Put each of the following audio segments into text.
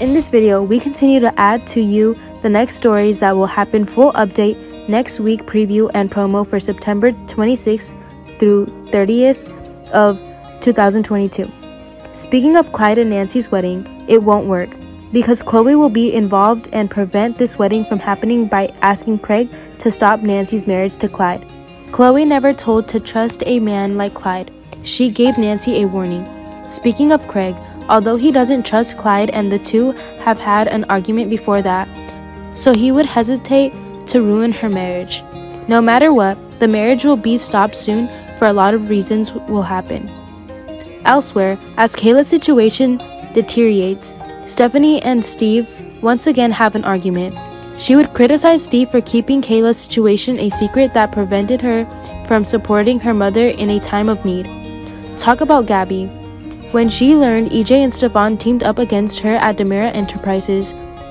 In this video, we continue to add to you the next stories that will happen full update next week preview and promo for September 26th through 30th of 2022. Speaking of Clyde and Nancy's wedding, it won't work because Chloe will be involved and prevent this wedding from happening by asking Craig to stop Nancy's marriage to Clyde. Chloe never told to trust a man like Clyde. She gave Nancy a warning. Speaking of Craig, although he doesn't trust Clyde and the two have had an argument before that, so he would hesitate to ruin her marriage. No matter what, the marriage will be stopped soon for a lot of reasons will happen. Elsewhere, as Kayla's situation deteriorates, Stephanie and Steve once again have an argument. She would criticize Steve for keeping Kayla's situation a secret that prevented her from supporting her mother in a time of need. Talk about Gabby. When she learned EJ and Stefan teamed up against her at DiMera Enterprises,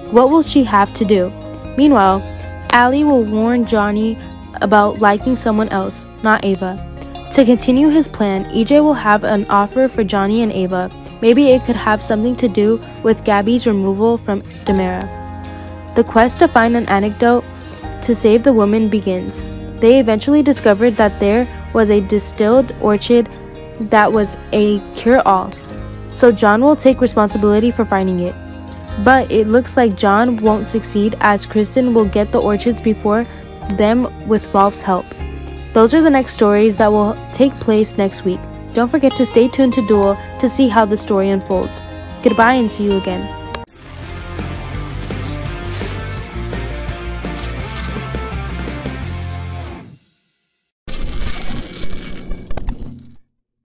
what will she have to do? Meanwhile, Allie will warn Johnny about liking someone else, not Ava. To continue his plan, EJ will have an offer for Johnny and Ava. Maybe it could have something to do with Gabby's removal from DiMera. The quest to find an antidote to save the woman begins. They eventually discovered that there was a distilled orchid that was a cure-all, so John will take responsibility for finding it. But it looks like John won't succeed, as Kristen will get the orchids before them with Rolf's help. Those are the next stories that will take place next week. Don't forget to stay tuned to DOOL to see how the story unfolds. Goodbye and see you again.